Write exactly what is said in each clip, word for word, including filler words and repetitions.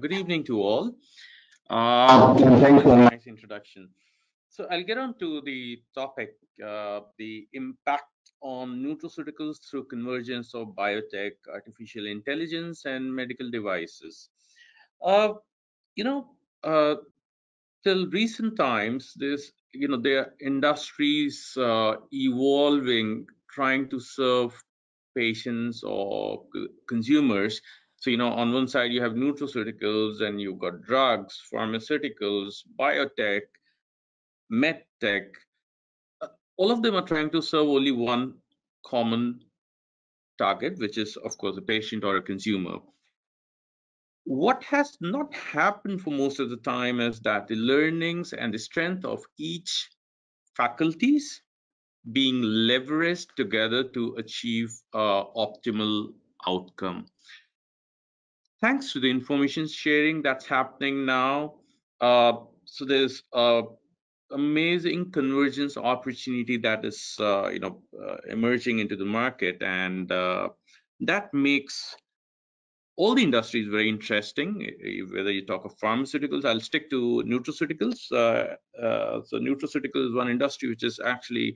Good evening to all. Uh, Thanks for a nice introduction. So I'll get on to the topic, uh, the impact on nutraceuticals through convergence of biotech, artificial intelligence, and medical devices. Uh, you know, uh, till recent times, there's, you know, there are industries uh, evolving, trying to serve patients or consumers. So, you know, on one side, you have nutraceuticals and you've got drugs, pharmaceuticals, biotech, medtech. All of them are trying to serve only one common target, which is, of course, a patient or a consumer. What has not happened for most of the time is that the learnings and the strength of each faculties being leveraged together to achieve uh, optimal outcome. Thanks to the information sharing that's happening now, uh, so there's uh, amazing convergence opportunity that is, uh, you know, uh, emerging into the market, and uh, that makes all the industries very interesting. Whether you talk of pharmaceuticals, I'll stick to nutraceuticals. Uh, uh, so nutraceuticals is one industry which is actually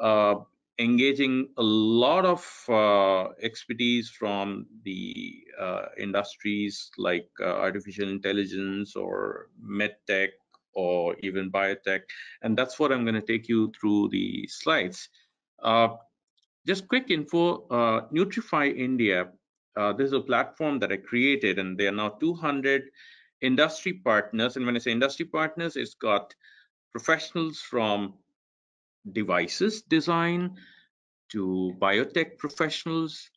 uh, engaging a lot of uh, expertise from the uh, industries like uh, artificial intelligence or medtech or even biotech. And that's what I'm going to take you through the slides. Uh, just quick info, uh, Nutrify India, uh, this is a platform that I created, and there are now two hundred industry partners. And when I say industry partners, it's got professionals from devices design to biotech professionals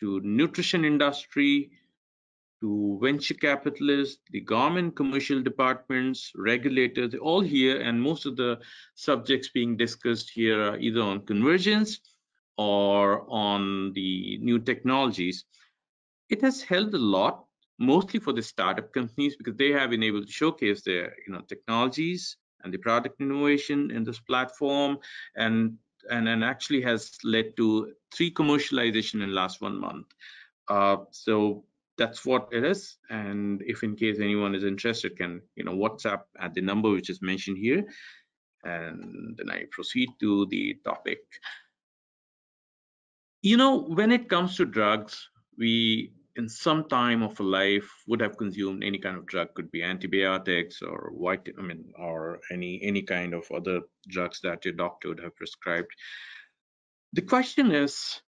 to nutrition industry to venture capitalists, the government commercial departments, regulators, all here. And most of the subjects being discussed here are either on convergence or on the new technologies. It has helped a lot, mostly for the startup companies, because they have been able to showcase their, you know, technologies and the product innovation in this platform, and, and and actually has led to three commercialization in the last one month. Uh, so that's what it is. And if in case anyone is interested, can, you know, WhatsApp at the number which is mentioned here, and then I proceed to the topic. You know, when it comes to drugs, we in some time of life would have consumed any kind of drug, could be antibiotics or vitamin, I mean, or any, any kind of other drugs that your doctor would have prescribed. The question is,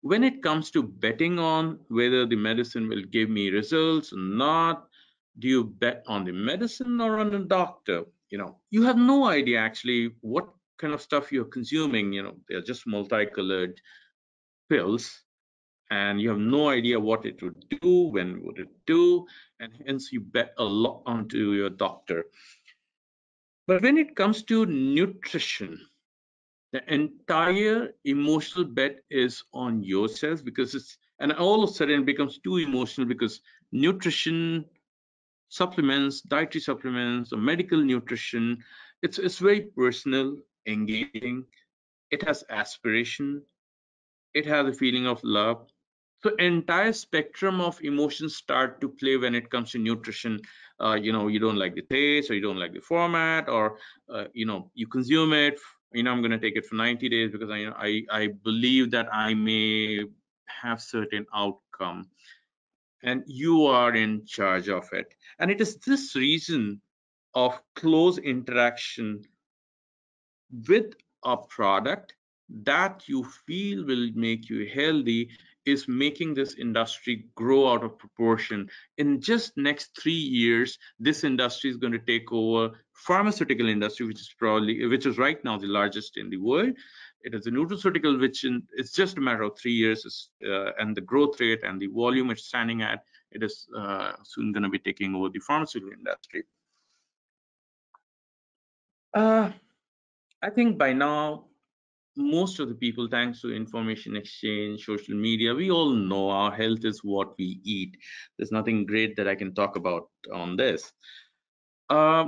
when it comes to betting on whether the medicine will give me results or not, do you bet on the medicine or on the doctor? You know, you have no idea actually what kind of stuff you're consuming. You know, they're just multicolored pills, and you have no idea what it would do, when would it do, and hence you bet a lot onto your doctor. But when it comes to nutrition, the entire emotional bet is on yourself, because it's, and all of a sudden it becomes too emotional, because nutrition supplements, dietary supplements, or medical nutrition, it's, it's very personal, engaging, it has aspiration, it has a feeling of love. So entire spectrum of emotions start to play when it comes to nutrition. Uh, you know, you don't like the taste, or you don't like the format, or, uh, you know, you consume it, you know, I'm going to take it for ninety days because I, you know, I, I believe that I may have certain outcome. And you are in charge of it. And it is this reason of close interaction with a product that you feel will make you healthy is making this industry grow out of proportion. In just next three years, this industry is going to take over pharmaceutical industry, which is probably, which is right now the largest in the world. It is a nutraceutical, which in, it's just a matter of three years, uh, and the growth rate and the volume it's standing at, it is uh, soon going to be taking over the pharmaceutical industry. Uh, I think by now, most of the people, thanks to information exchange, social media, we all know our health is what we eat. There's nothing great that I can talk about on this. Uh,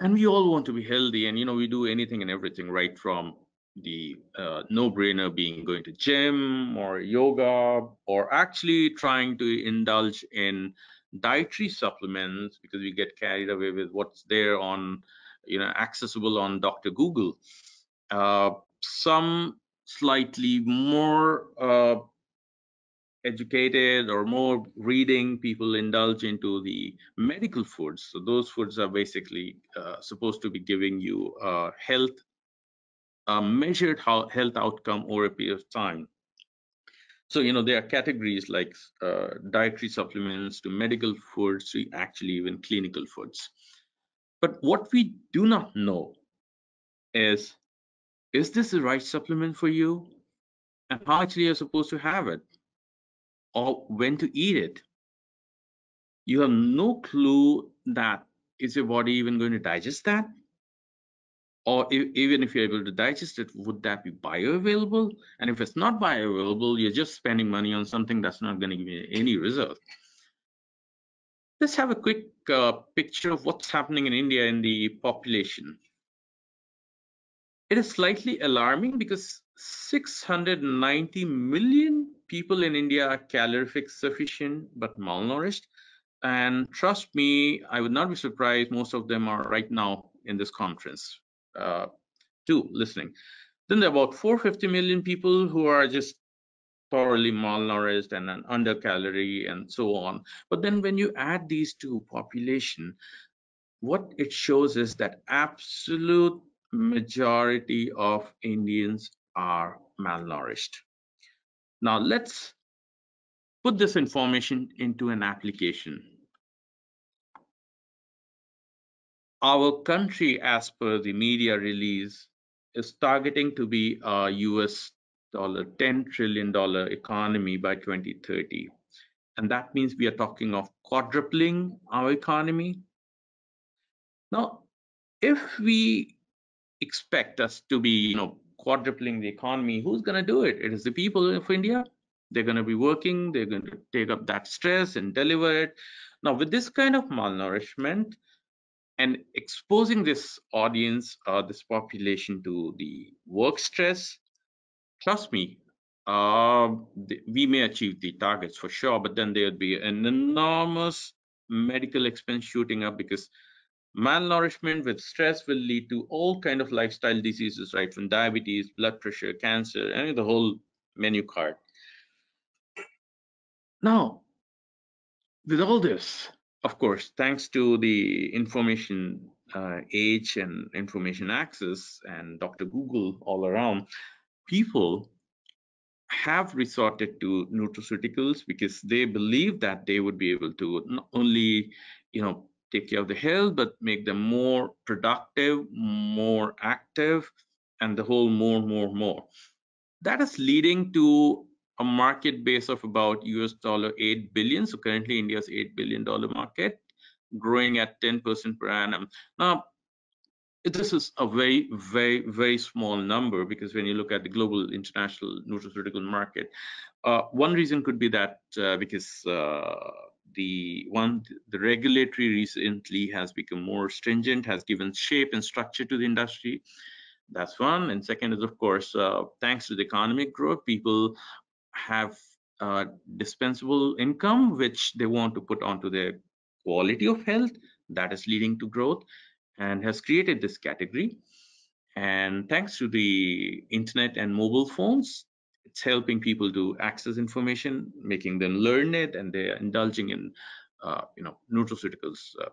and we all want to be healthy, and, you know, we do anything and everything, right from the uh, no-brainer being going to gym or yoga, or actually trying to indulge in dietary supplements, because we get carried away with what's there on, you know, accessible on Doctor Google. Uh, some slightly more uh, educated or more reading people indulge into the medical foods. So those foods are basically uh, supposed to be giving you uh, health, uh, measured health outcome over a period of time. So, you know, there are categories like uh, dietary supplements to medical foods to actually even clinical foods. But what we do not know is, is this the right supplement for you? And how actually you're supposed to have it? Or when to eat it? You have no clue that is your body even going to digest that? Or if, even if you're able to digest it, would that be bioavailable? And if it's not bioavailable, you're just spending money on something that's not going to give you any result. Let's have a quick uh, picture of what's happening in India in the population. It is slightly alarming because six hundred ninety million people in India are calorific sufficient but malnourished. And trust me, I would not be surprised, most of them are right now in this conference uh, too, listening. Then there are about four hundred fifty million people who are just thoroughly malnourished and an under calorie and so on. But then when you add these two population, what it shows is that absolute majority of Indians are malnourished. Now let's put this information into an application. Our country, as per the media release, is targeting to be a U S dollar ten trillion dollar economy by twenty thirty. And that means we are talking of quadrupling our economy. Now, if we expect us to be, you know, quadrupling the economy, who's going to do it? It is the people of India. They're going to be working. They're going to take up that stress and deliver it. Now, with this kind of malnourishment, and exposing this audience, uh, this population to the work stress, trust me, uh, we may achieve the targets for sure, but then there would be an enormous medical expense shooting up, because malnourishment with stress will lead to all kind of lifestyle diseases, right, from diabetes, blood pressure, cancer, and the whole menu card. Now, with all this, of course, thanks to the information uh, age and information access and Doctor Google all around, people have resorted to nutraceuticals because they believe that they would be able to not only, you know, take care of the health, but make them more productive, more active, and the whole more, more, more. That is leading to a market base of about U S dollar eight billion. So currently India's eight billion dollar market, growing at ten percent per annum. Now, this is a very, very, very small number, because when you look at the global international nutraceutical market, uh, one reason could be that uh, because uh, the one, the regulatory recently has become more stringent, has given shape and structure to the industry. That's one. And second is, of course, uh, thanks to the economic growth, people have uh, dispensable income, which they want to put onto their quality of health. That is leading to growth and has created this category. And thanks to the internet and mobile phones, it's helping people to access information, making them learn it, and they're indulging in, uh, you know, nutraceuticals. Uh,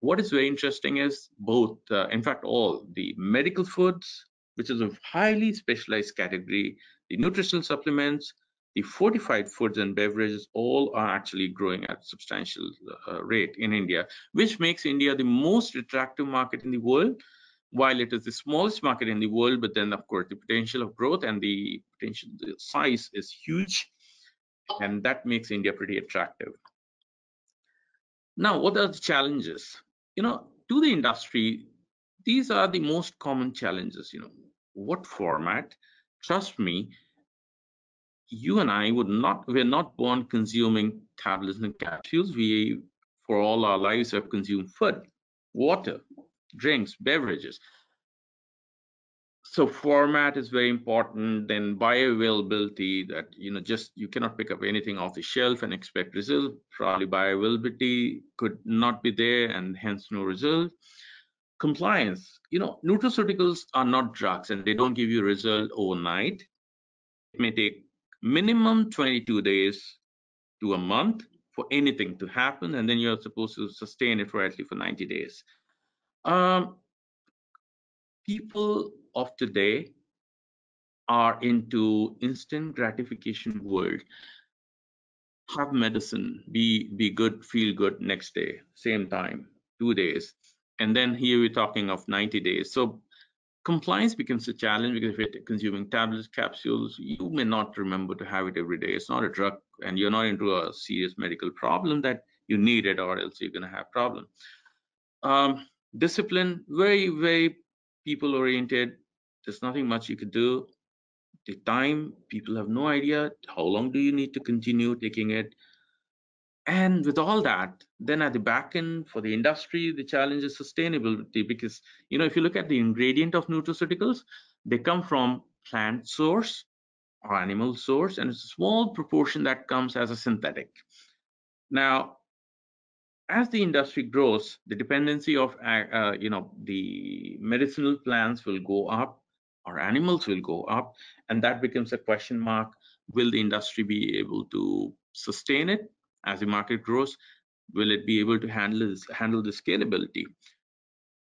what is very interesting is both, uh, in fact, all the medical foods, which is a highly specialized category, the nutritional supplements, the fortified foods and beverages, all are actually growing at a substantial uh, rate in India, which makes India the most attractive market in the world. While it is the smallest market in the world, but then, of course, the potential of growth and the potential the size is huge, and that makes India pretty attractive. Now, what are the challenges? You know, to the industry, these are the most common challenges. You know, what format? Trust me, you and I would not, we're not born consuming tablets and capsules. We, for all our lives, have consumed food, water, drinks, beverages. So format is very important, then bioavailability, that, you know, just you cannot pick up anything off the shelf and expect result. Probably bioavailability could not be there and hence no result. Compliance, you know, nutraceuticals are not drugs and they don't give you result overnight. It may take minimum twenty-two days to a month for anything to happen, and then you're supposed to sustain it for at least for ninety days. Um, people of today are into instant gratification world. Have medicine, be be good, feel good next day, same time, two days. And then here we're talking of ninety days. So compliance becomes a challenge because if you're consuming tablets, capsules, you may not remember to have it every day. It's not a drug and you're not into a serious medical problem that you need it or else you're gonna have problem. Um, discipline, very, very people oriented. There's nothing much you could do. The time, people have no idea how long do you need to continue taking it. And with all that, then at the back end for the industry, the challenge is sustainability, because, you know, if you look at the ingredient of nutraceuticals, they come from plant source or animal source, and it's a small proportion that comes as a synthetic. Now, as the industry grows, the dependency of, uh, you know, the medicinal plants will go up or animals will go up, and that becomes a question mark. Will the industry be able to sustain it? As the market grows, will it be able to handle this, handle the scalability?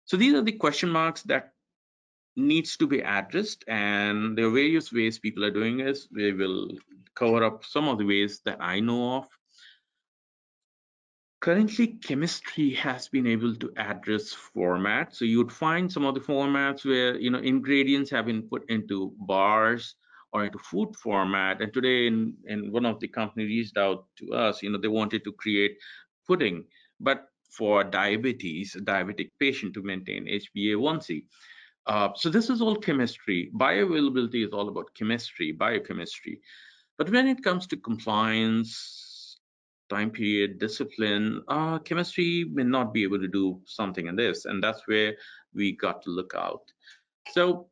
So these are the question marks that needs to be addressed, and there are various ways people are doing this. We will cover up some of the ways that I know of. Currently, chemistry has been able to address format. So you would find some of the formats where, you know, ingredients have been put into bars or into food format. And today, in, in one of the companies reached out to us, you know, they wanted to create pudding, but for diabetes, a diabetic patient to maintain H b A one c. Uh, so this is all chemistry. Bioavailability is all about chemistry, biochemistry. But when it comes to compliance, time period, discipline, uh, chemistry may not be able to do something in this. And that's where we got to look out. So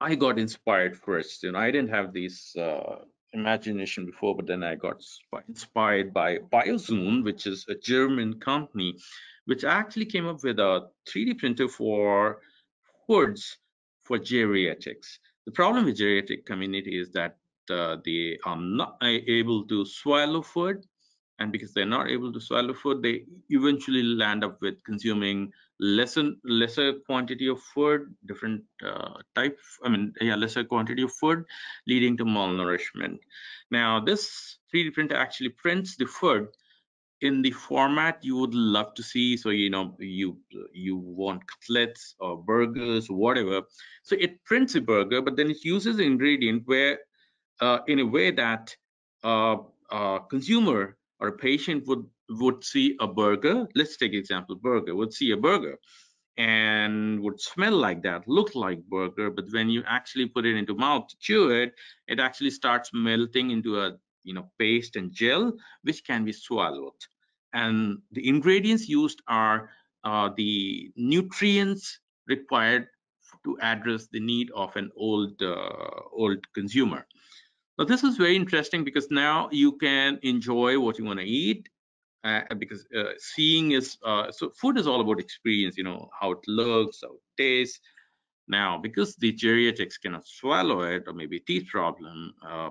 I got inspired first, you know, I didn't have this uh, imagination before, but then I got inspired by BioZoon, which is a German company, which actually came up with a three D printer for hoods for geriatrics. The problem with geriatric community is that uh, they are not able to swallow food, and because they're not able to swallow food, they eventually land up with consuming lesser lesser quantity of food, different uh, type, I mean, yeah, lesser quantity of food, leading to malnourishment. Now, this three D printer actually prints the food in the format you would love to see. So, you know, you you want cutlets or burgers, whatever. So it prints a burger, but then it uses the ingredient where, uh, in a way that uh, uh, consumer or a patient would would see a burger. Let's take example burger, would see a burger and would smell like that, look like burger, but when you actually put it into mouth to chew it, it actually starts melting into a, you know, paste and gel, which can be swallowed. And the ingredients used are uh, the nutrients required to address the need of an old, uh, old consumer. Now, this is very interesting because now you can enjoy what you want to eat. Uh, because uh, seeing is, uh, so food is all about experience, you know, how it looks, how it tastes. Now, because the geriatrics cannot swallow it, or maybe teeth problem, uh,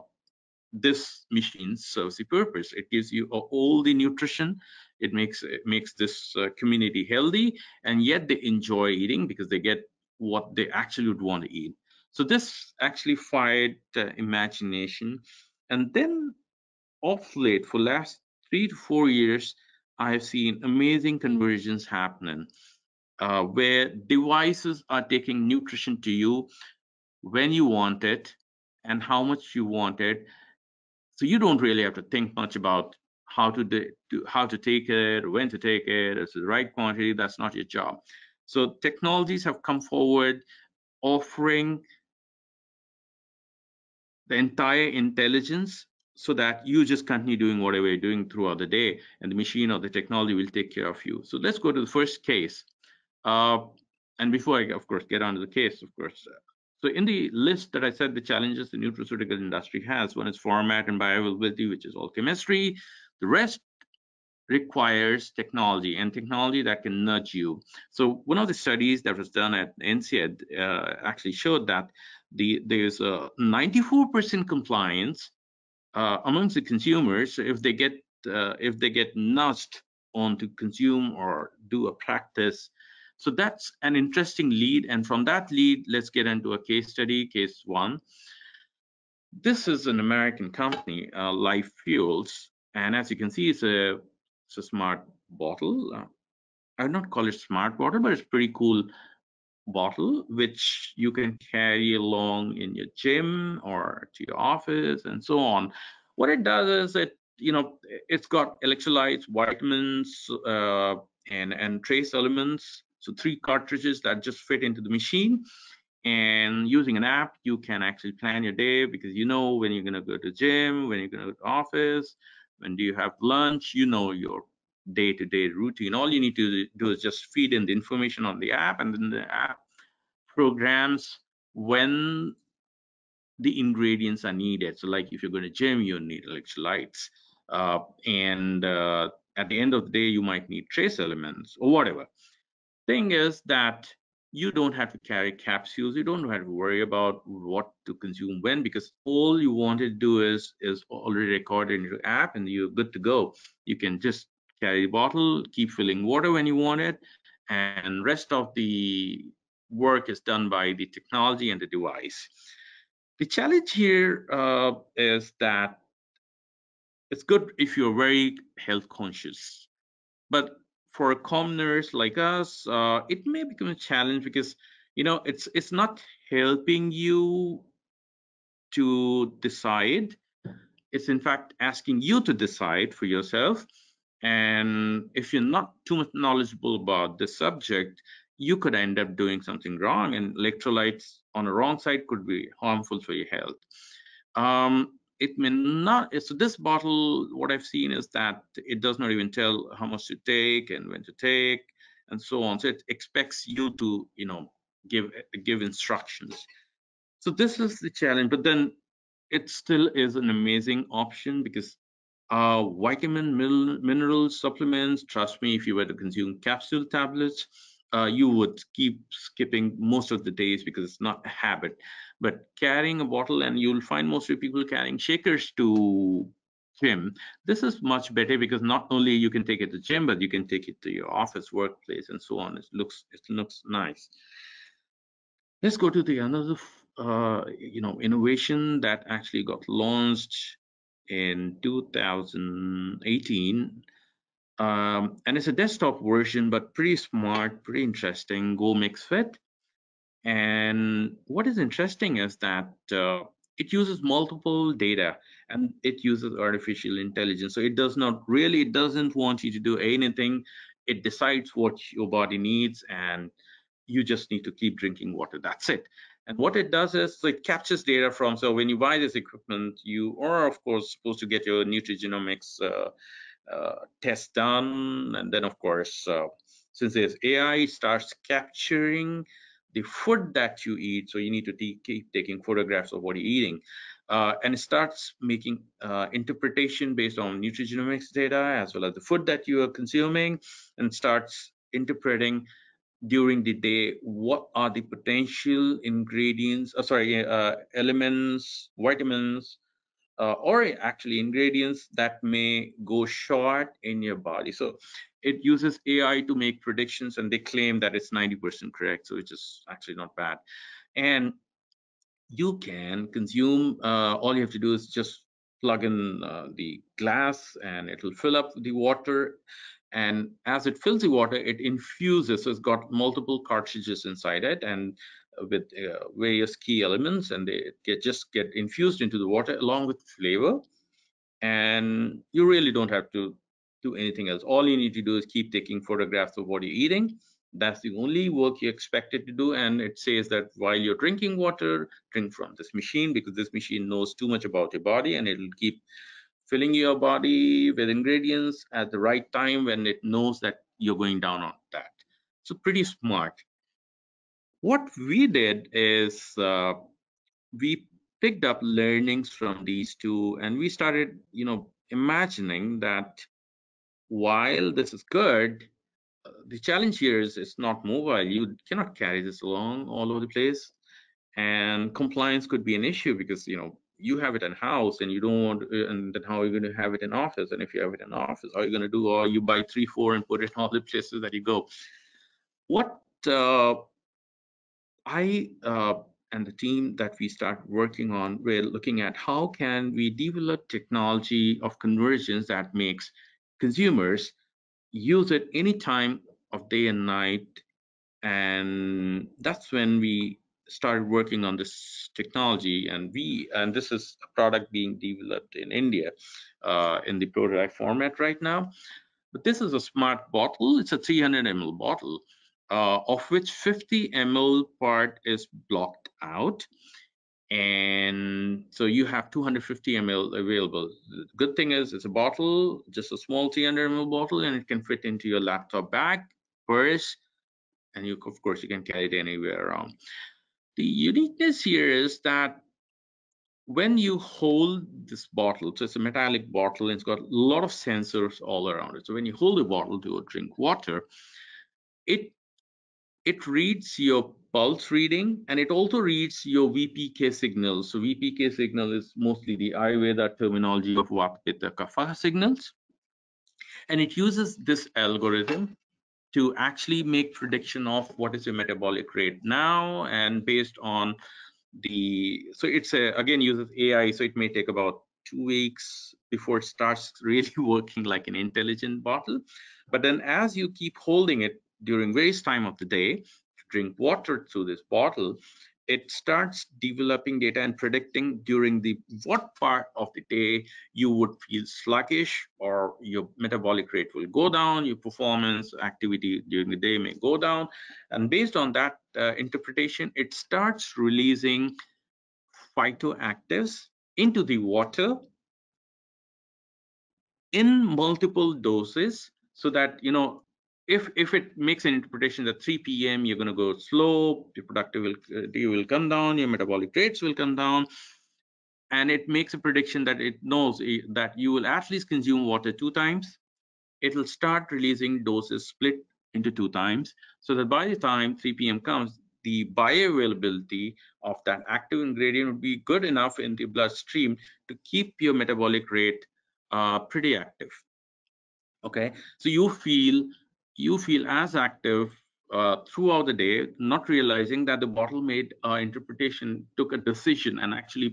this machine serves the purpose. It gives you all the nutrition. It makes, it makes this uh, community healthy, and yet they enjoy eating because they get what they actually would want to eat. So this actually fired uh, imagination. And then off late for last three to four years, I have seen amazing conversions happening uh, where devices are taking nutrition to you when you want it and how much you want it. So you don't really have to think much about how to, do, to, how to take it, or when to take it, it's the right quantity, that's not your job. So technologies have come forward offering the entire intelligence so that you just continue doing whatever you're doing throughout the day, and the machine or the technology will take care of you. So let's go to the first case. Uh, And before I, of course, get on to the case, of course, so in the list that I said, the challenges the nutraceutical industry has, one is format and bioavailability, which is all chemistry. The rest requires technology, and technology that can nudge you. So one of the studies that was done at N C I uh, actually showed that the there's a ninety-four percent compliance uh, amongst the consumers if they get uh, if they get nudged on to consume or do a practice. So that's an interesting lead, and from that lead, let's get into a case study, case one. This is an American company, uh, LifeFuels, and as you can see, it's a, it's a smart bottle. Uh, I would not call it smart bottle, but it's a pretty cool bottle, which you can carry along in your gym or to your office and so on. What it does is it, you know, it's got electrolytes, vitamins, uh, and, and trace elements. So three cartridges that just fit into the machine, and using an app, you can actually plan your day, because you know when you're gonna go to the gym, when you're gonna go to the office, when do you have lunch, you know your day-to-day routine. All you need to do is just feed in the information on the app, and then the app programs when the ingredients are needed. So like if you're going to gym, you need electrolytes. Uh, and uh, at the end of the day, you might need trace elements or whatever. Thing is that you don't have to carry capsules, you don't have to worry about what to consume when, because all you want to do is is already recorded in your app, and you're good to go. You can just carry the bottle, keep filling water when you want it, and rest of the work is done by the technology and the device. The challenge here uh, is that it's good if you're very health conscious, but for commoners like us, uh, it may become a challenge, because you know it's it's not helping you to decide. It's in fact asking you to decide for yourself. And if you're not too much knowledgeable about the subject, you could end up doing something wrong. And electrolytes on the wrong side could be harmful for your health. Um, It may not, so this bottle, what I've seen is that it does not even tell how much to take and when to take and so on. So it expects you to, you know, give give instructions. So this is the challenge, but then it still is an amazing option, because uh, vitamin, minerals, supplements, trust me, if you were to consume capsule tablets, Uh, you would keep skipping most of the days, because it's not a habit. But carrying a bottle, and you'll find most of the people carrying shakers to gym, this is much better, because not only you can take it to gym, but you can take it to your office, workplace, and so on. It looks it looks nice. Let's go to the another uh, you know innovation that actually got launched in two thousand eighteen. Um, and it's a desktop version, but pretty smart, pretty interesting, GoMixFit. And what is interesting is that uh, it uses multiple data, and it uses artificial intelligence. So it does not really, it doesn't want you to do anything. It decides what your body needs, and you just need to keep drinking water. That's it. And what it does is, so it captures data from, so when you buy this equipment, you are, of course, supposed to get your nutrigenomics uh, Uh, test done, and then of course uh, since there's A I, it starts capturing the food that you eat, so you need to keep taking photographs of what you're eating, uh, and it starts making uh, interpretation based on nutrigenomics data as well as the food that you are consuming, and starts interpreting during the day what are the potential ingredients uh, sorry uh, elements, vitamins, Uh, or actually ingredients that may go short in your body. So it uses A I to make predictions, and they claim that it's ninety percent correct, so which is actually not bad. And you can consume, uh, all you have to do is just plug in uh, the glass, and it will fill up the water. And as it fills the water, it infuses, so it's got multiple cartridges inside it, and with uh, various key elements, and they get, just get infused into the water along with flavor, and you really don't have to do anything else. All you need to do is keep taking photographs of what you're eating. That's the only work you're expected to do, and it says that while you're drinking water, drink from this machine, because this machine knows too much about your body, and it'll keep filling your body with ingredients at the right time when it knows that you're going down on that. So pretty smart. What we did is uh, we picked up learnings from these two, and we started, you know, imagining that while this is good, uh, the challenge here is it's not mobile. You cannot carry this along all over the place, and compliance could be an issue because, you know, you have it in house and you don't want, and then how are you going to have it in office? And if you have it in office, how are you going to do, or you buy three, four and put it in all the places that you go. What uh, I uh, and the team that we start working on, we're looking at how can we develop technology of convergence that makes consumers use it any time of day and night. And that's when we started working on this technology, and we and this is a product being developed in India uh, in the prototype format right now. But this is a smart bottle. It's a three hundred milliliter bottle, uh, of which fifty milliliter part is blocked out, and so you have two hundred fifty milliliters available. The good thing is it's a bottle, just a small three hundred milliliter bottle, and it can fit into your laptop bag, purse, and you of course you can carry it anywhere around. The uniqueness here is that when you hold this bottle, so it's a metallic bottle and it's got a lot of sensors all around it. So when you hold a bottle to drink water, it it reads your pulse reading, and it also reads your V P K signal. So V P K signal is mostly the Ayurveda terminology of Vata Kapha signals, and it uses this algorithm to actually make prediction of what is your metabolic rate now, and based on the, so it's a, again uses A I, so it may take about two weeks before it starts really working like an intelligent bottle. But then as you keep holding it during various time of the day to drink water through this bottle, it starts developing data and predicting during the what part of the day you would feel sluggish, or your metabolic rate will go down, your performance activity during the day may go down. And based on that uh, interpretation, it starts releasing phytoactives into the water in multiple doses, so that, you know, If, if it makes an interpretation that three p m you're going to go slow, your productivity will come down, your metabolic rates will come down, and it makes a prediction that it knows that you will at least consume water two times, it will start releasing doses split into two times, so that by the time three p m comes, the bioavailability of that active ingredient would be good enough in the bloodstream to keep your metabolic rate uh, pretty active. Okay, so you feel you feel as active uh, throughout the day, not realizing that the bottle made uh, interpretation, took a decision, and actually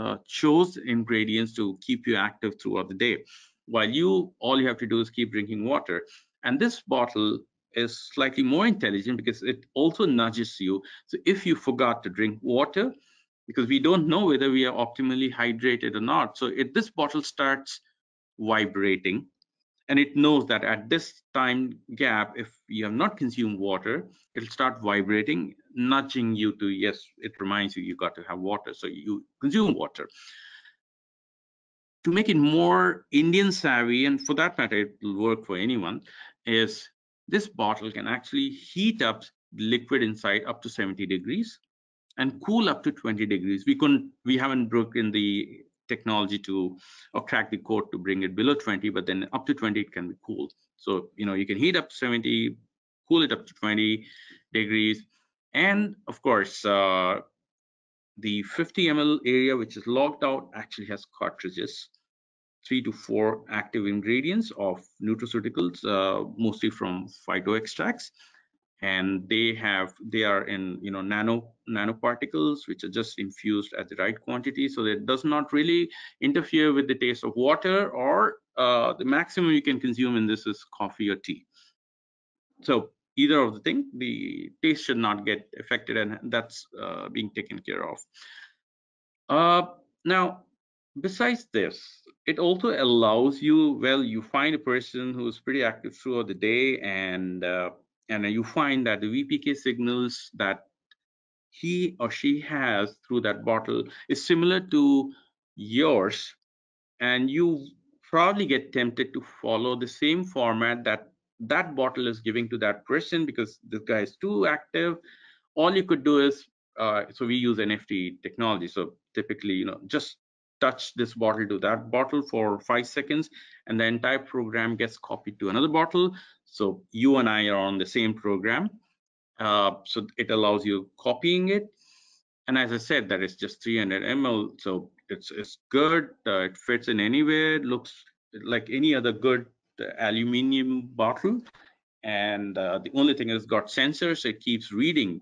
uh, chose ingredients to keep you active throughout the day, while you all you have to do is keep drinking water. And this bottle is slightly more intelligent because it also nudges you. So if you forgot to drink water, because we don't know whether we are optimally hydrated or not, so if this bottle starts vibrating, and it knows that at this time gap, if you have not consumed water, it'll start vibrating, nudging you to, yes, it reminds you you got to have water, so you consume water. To make it more Indian savvy, and for that matter, it will work for anyone, is this bottle can actually heat up liquid inside up to seventy degrees and cool up to twenty degrees. We couldn't, we haven't broken the technology to, or crack the code to bring it below twenty, but then up to twenty it can be cool. So, you know, you can heat up seventy, cool it up to twenty degrees. And of course, uh, the fifty milliliter area, which is locked out, actually has cartridges, three to four active ingredients of nutraceuticals, uh, mostly from phyto extracts. And they have, they are in, you know, nano nanoparticles, which are just infused at the right quantity, so that it does not really interfere with the taste of water, or uh, the maximum you can consume in this is coffee or tea. So either of the thing, the taste should not get affected, and that's uh, being taken care of. Uh, now, besides this, it also allows you, well, you find a person who's pretty active throughout the day, and uh, and you find that the V P K signals that he or she has through that bottle is similar to yours, and you probably get tempted to follow the same format that that bottle is giving to that person, because this guy is too active, all you could do is, uh, so we use N F T technology. So typically, you know, just touch this bottle to that bottle for five seconds, and the entire program gets copied to another bottle. So you and I are on the same program. Uh, so it allows you copying it. And as I said, that is just three hundred milliliters. So it's, it's good. Uh, it fits in anywhere. It looks like any other good aluminum bottle. And uh, the only thing is got sensors. So it keeps reading.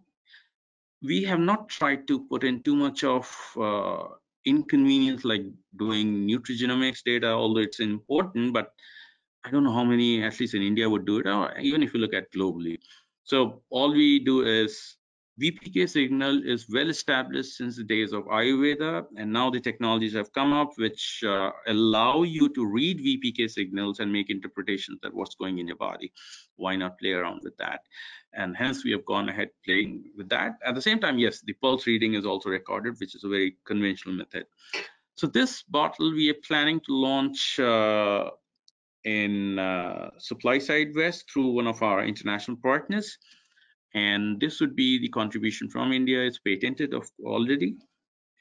We have not tried to put in too much of uh, inconvenience, like doing nutrigenomics data, although it's important, but I don't know how many, at least in India, would do it, or even if you look at globally. So all we do is, V P K signal is well established since the days of Ayurveda, and now the technologies have come up which uh, allow you to read V P K signals and make interpretations that what's going in your body. Why not play around with that? And hence we have gone ahead playing with that. At the same time, yes, the pulse reading is also recorded, which is a very conventional method. So this bottle we are planning to launch uh, in uh, Supply Side West through one of our international partners. And this would be the contribution from India. It's patented of already.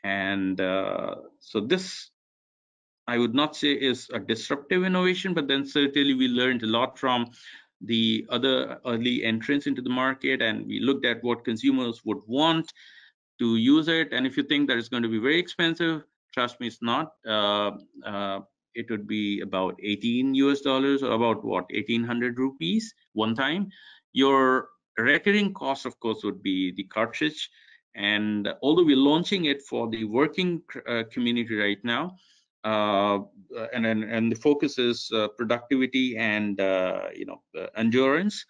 And uh, so this, I would not say is a disruptive innovation, but then certainly we learned a lot from the other early entrants into the market, and we looked at what consumers would want to use it. And if you think that it's going to be very expensive, trust me, it's not. Uh, uh, it would be about eighteen U S dollars, or about what, eighteen hundred rupees one time. Your recurring cost, of course, would be the cartridge. And although we're launching it for the working uh, community right now, uh, and, and and the focus is uh, productivity and uh, you know uh, endurance,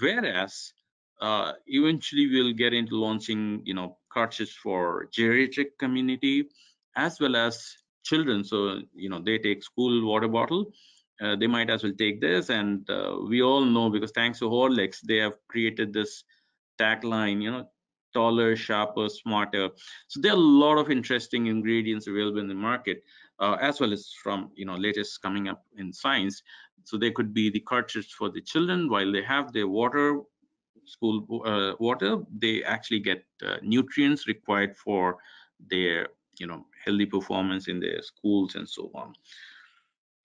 whereas uh, eventually we'll get into launching you know cartridges for geriatric community as well as children. So you know they take school water bottle. Uh, they might as well take this, and uh, we all know, because thanks to Horlicks, they have created this tagline, you know, taller, sharper, smarter. So there are a lot of interesting ingredients available in the market, uh, as well as from, you know, latest coming up in science. So there could be the cartridge for the children. While they have their water, school uh, water, they actually get uh, nutrients required for their, you know, healthy performance in their schools and so on.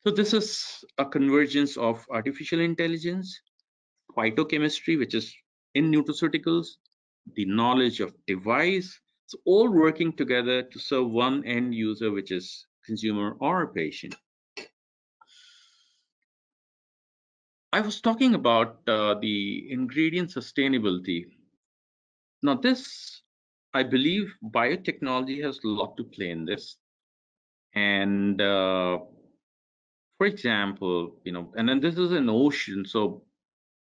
So this is a convergence of artificial intelligence, phytochemistry, which is in nutraceuticals, the knowledge of device. It's all working together to serve one end user, which is consumer or a patient. I was talking about uh, the ingredient sustainability. Now this, I believe biotechnology has a lot to play in this. And uh, for example, you know, and then this is an ocean, so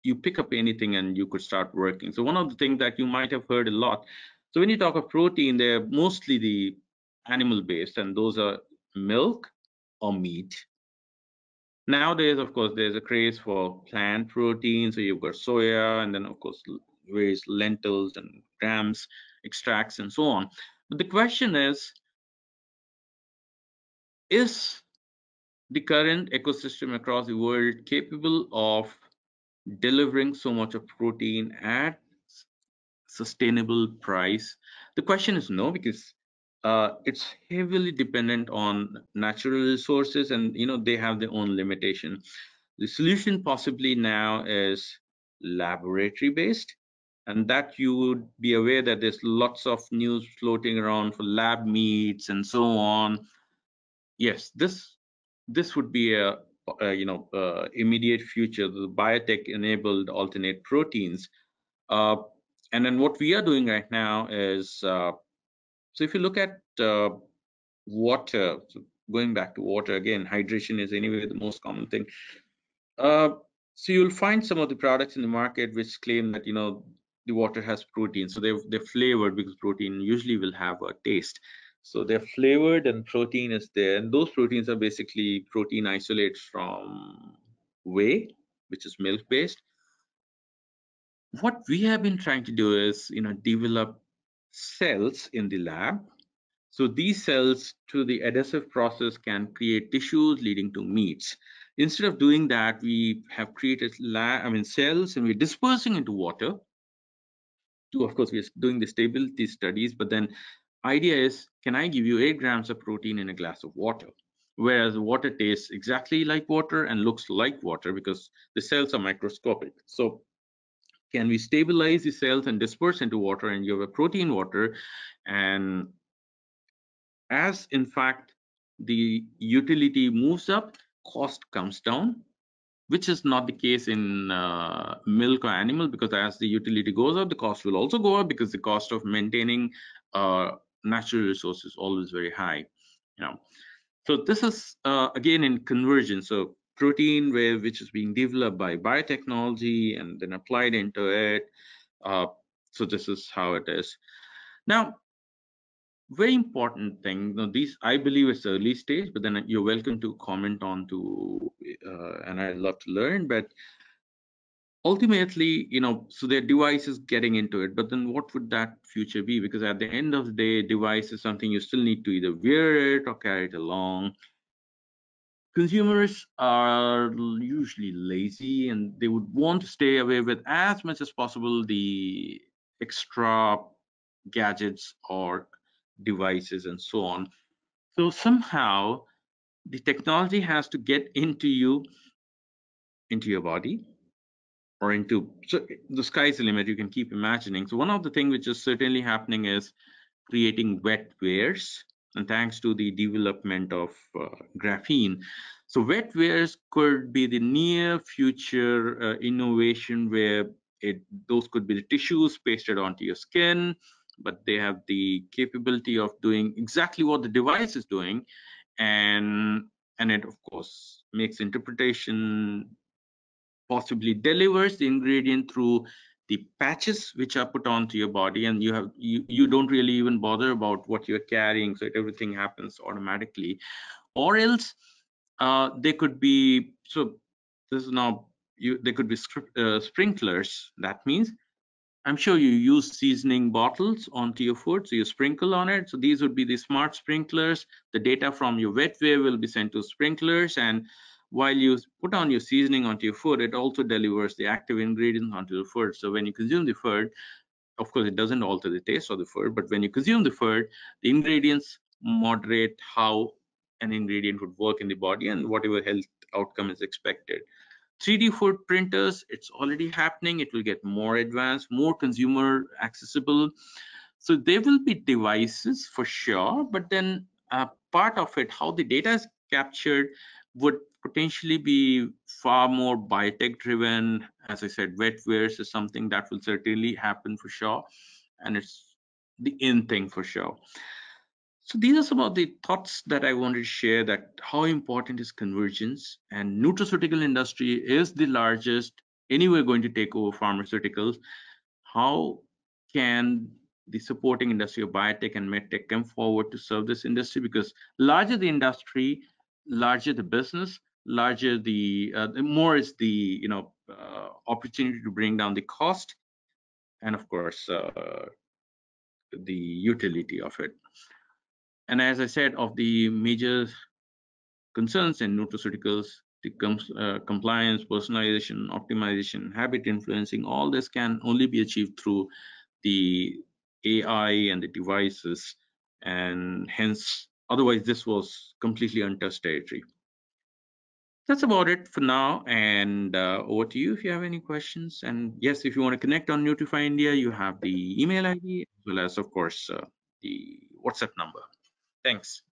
you pick up anything and you could start working. So one of the things that you might have heard a lot, so when you talk of protein, they're mostly the animal-based, and those are milk or meat. Nowadays, of course, there's a craze for plant protein, so you've got soya, and then, of course, various lentils and grams, extracts, and so on. But the question is, is the current ecosystem across the world capable of delivering so much of protein at sustainable price? The question is no, because uh, it's heavily dependent on natural resources, and you know they have their own limitation. The solution possibly now is laboratory based, and that you would be aware that there's lots of news floating around for lab meats and so on. Yes, this This would be a, a you know uh, immediate future, the biotech enabled alternate proteins, uh, and then what we are doing right now is uh, so if you look at uh, water, so going back to water again, hydration is anyway the most common thing. Uh, so you'll find some of the products in the market which claim that you know the water has protein, so they've they're flavored, because protein usually will have a taste. So they're flavored and protein is there, and those proteins are basically protein isolates from whey, which is milk based. What we have been trying to do is, you know, develop cells in the lab. So these cells, through the adhesive process, can create tissues leading to meats. Instead of doing that, we have created lab, I mean cells, and we're dispersing into water. two, of course, we're doing the stability studies, but then idea is, can I give you eight grams of protein in a glass of water? Whereas water tastes exactly like water and looks like water because the cells are microscopic. So can we stabilize the cells and disperse into water, and you have a protein water? And as in fact, the utility moves up, cost comes down, which is not the case in uh, milk or animal, because as the utility goes up, the cost will also go up, because the cost of maintaining uh, natural resources is always very high, you know. So this is uh, again in convergence. So protein, where which is being developed by biotechnology and then applied into it. Uh, so this is how it is. Now, very important thing. Now, these I believe is early stage, but then you're welcome to comment on to, uh, and I love to learn. But ultimately, you know, so their device is getting into it. But then, what would that future be? Because at the end of the day, device is something you still need to either wear it or carry it along. Consumers are usually lazy, and they would want to stay away with as much as possible the extra gadgets or devices and so on. So somehow the technology has to get into you, into your body, or into, so the sky's the limit, you can keep imagining. So one of the things which is certainly happening is creating wet wares, and thanks to the development of uh, graphene. So wet wares could be the near future uh, innovation, where it, those could be the tissues pasted onto your skin, but they have the capability of doing exactly what the device is doing. And, and it, of course, makes interpretation, possibly delivers the ingredient through the patches which are put onto your body, and you have you, you don't really even bother about what you're carrying. So everything happens automatically. Or else uh, they could be, so this is now, you, they could be uh, sprinklers. That means, I'm sure you use seasoning bottles onto your food, so you sprinkle on it. So these would be the smart sprinklers. The data from your wetware will be sent to sprinklers, and while you put on your seasoning onto your food, it also delivers the active ingredients onto the food. So when you consume the food, of course, it doesn't alter the taste of the food, but when you consume the food, the ingredients moderate how an ingredient would work in the body and whatever health outcome is expected. three D food printers, it's already happening. It will get more advanced, more consumer accessible. So there will be devices for sure, but then uh, part of it, how the data is captured, would potentially be far more biotech driven. As I said, wetwares is something that will certainly happen for sure, and it's the in thing for sure. So these are some of the thoughts that I wanted to share, that how important is convergence, and nutraceutical industry is the largest anywhere going to take over pharmaceuticals. How can the supporting industry of biotech and medtech come forward to serve this industry? Because larger the industry, larger the business, larger the, uh, the more is the you know uh, opportunity to bring down the cost, and of course uh, the utility of it. And as I said, of the major concerns in nutraceuticals, the com uh, compliance, personalization, optimization, habit influencing, all this can only be achieved through the A I and the devices, and hence, otherwise this was completely untouched territory. That's about it for now, and uh, over to you if you have any questions. And yes, if you want to connect on Nutrify India, you have the email I D, as well as, of course, uh, the WhatsApp number. Thanks.